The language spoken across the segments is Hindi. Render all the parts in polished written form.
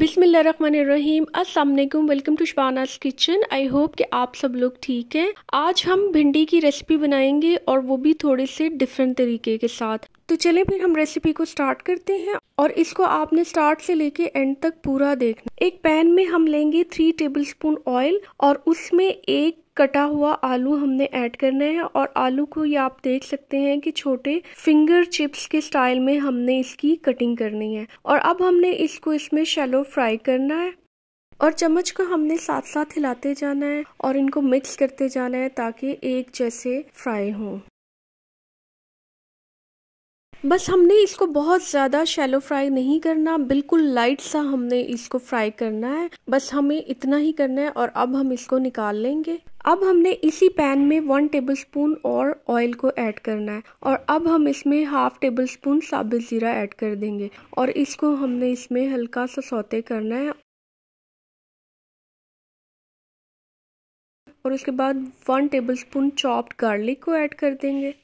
बिस्मिल्लाहिर्रहमानिर्रहीम, अस्सलाम वालेकुम, welcome to Shabana's kitchen. I hope कि आप सब लोग ठीक हैं। आज हम भिंडी की रेसिपी बनाएंगे और वो भी थोड़े से डिफरेंट तरीके के साथ। तो चलें फिर हम रेसिपी को स्टार्ट करते हैं और इसको आपने स्टार्ट से लेके एंड तक पूरा देखना। एक पैन में हम लेंगे 3 टेबलस्पून ऑयल और उसमें एक कटा हुआ आलू हमने ऐड करना है। और आलू को ये आप देख सकते हैं कि छोटे फिंगर चिप्स के स्टाइल में हमने इसकी कटिंग करनी है। और अब हमने इसको इसमें शैलो फ्राई करना है और चम्मच को हमने साथ साथ हिलाते जाना है और इनको मिक्स करते जाना है ताकि एक जैसे फ्राई हों। बस हमने इसको बहुत ज़्यादा शैलो फ्राई नहीं करना, बिल्कुल लाइट सा हमने इसको फ्राई करना है। बस हमें इतना ही करना है और अब हम इसको निकाल लेंगे। अब हमने इसी पैन में 1 टेबलस्पून और ऑयल को ऐड करना है और अब हम इसमें 1/2 टेबलस्पून साबुत जीरा ऐड कर देंगे और इसको हमने इसमें हल्का सा सौते करना है। और उसके बाद 1 टेबलस्पून चॉप्ड गार्लिक को ऐड कर देंगे।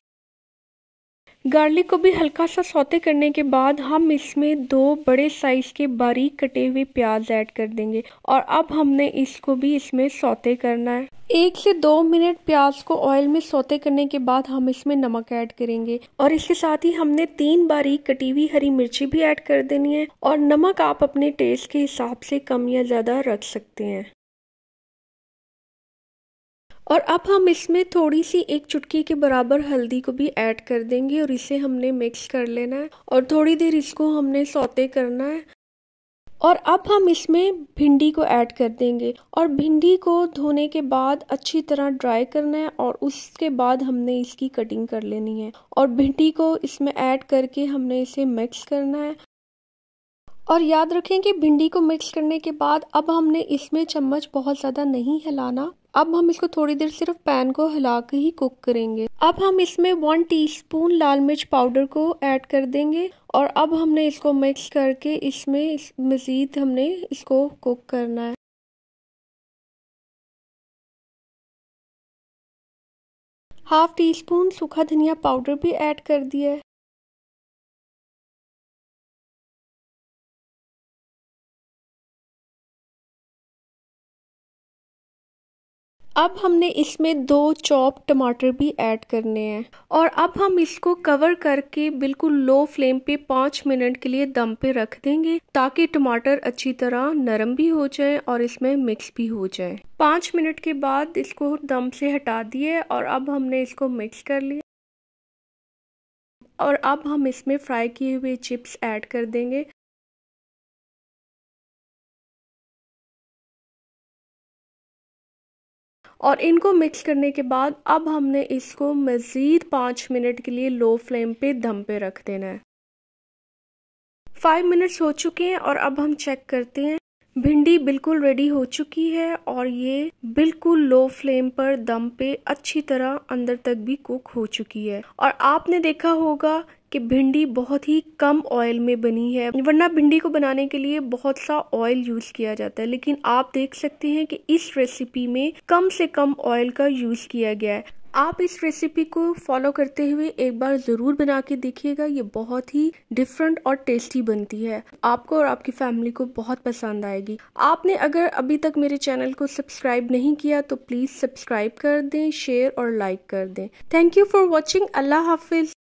गार्लिक को भी हल्का सा सौते करने के बाद हम इसमें 2 बड़े साइज़ के बारीक कटे हुए प्याज ऐड कर देंगे और अब हमने इसको भी इसमें सौते करना है। 1 से 2 मिनट प्याज को ऑयल में सौते करने के बाद हम इसमें नमक ऐड करेंगे और इसके साथ ही हमने 3 बारीक कटी हुई हरी मिर्ची भी ऐड कर देनी है। और नमक आप अपने टेस्ट के हिसाब से कम या ज़्यादा रख सकते हैं। और अब हम इसमें थोड़ी सी 1 चुटकी के बराबर हल्दी को भी ऐड कर देंगे और इसे हमने मिक्स कर लेना है और थोड़ी देर इसको हमने सौते करना है। और अब हम इसमें भिंडी को ऐड कर देंगे और भिंडी को धोने के बाद अच्छी तरह ड्राई करना है और उसके बाद हमने इसकी कटिंग कर लेनी है। और भिंडी को इसमें ऐड करके हमने इसे मिक्स करना है। और याद रखें कि भिंडी को मिक्स करने के बाद अब हमने इसमें चम्मच बहुत ज़्यादा नहीं हिलाना। अब हम इसको थोड़ी देर सिर्फ पैन को हिला के ही कुक करेंगे। अब हम इसमें 1 टीस्पून लाल मिर्च पाउडर को ऐड कर देंगे और अब हमने इसको मिक्स करके इसमें मज़ीद हमने इसको कुक करना है। हाफ टीस्पून सूखा धनिया पाउडर भी ऐड कर दिया है। अब हमने इसमें 2 चॉप टमाटर भी ऐड करने हैं और अब हम इसको कवर करके बिल्कुल लो फ्लेम पे 5 मिनट के लिए दम पे रख देंगे ताकि टमाटर अच्छी तरह नरम भी हो जाए और इसमें मिक्स भी हो जाए। 5 मिनट के बाद इसको दम से हटा दिए और अब हमने इसको मिक्स कर लिया। और अब हम इसमें फ्राई किए हुए चिप्स ऐड कर देंगे। और इनको मिक्स करने के बाद अब हमने इसको मज़ीद 5 मिनट के लिए लो फ्लेम पे दम पे रख देना है। 5 मिनट्स हो चुके हैं और अब हम चेक करते हैं। भिंडी बिल्कुल रेडी हो चुकी है और ये बिल्कुल लो फ्लेम पर दम पे अच्छी तरह अंदर तक भी कुक हो चुकी है। और आपने देखा होगा कि भिंडी बहुत ही कम ऑयल में बनी है, वरना भिंडी को बनाने के लिए बहुत सा ऑयल यूज़ किया जाता है, लेकिन आप देख सकते हैं कि इस रेसिपी में कम से कम ऑयल का यूज़ किया गया है। आप इस रेसिपी को फॉलो करते हुए एक बार ज़रूर बना के देखिएगा, ये बहुत ही डिफरेंट और टेस्टी बनती है। आपको और आपकी फैमिली को बहुत पसंद आएगी। आपने अगर अभी तक मेरे चैनल को सब्सक्राइब नहीं किया तो प्लीज़ सब्सक्राइब कर दें, शेयर और लाइक कर दें। Thank you for watching. अल्लाह हाफिज़।